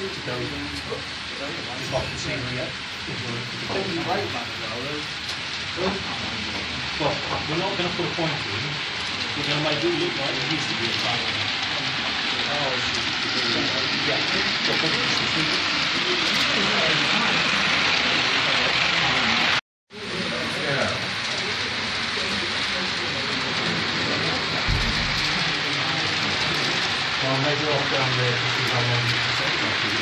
Well, we're not going to put a point to him. We're going to make it look like it used to be a final. Well, maybe I'll go down there to see how long you can take that video.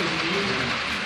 Yeah.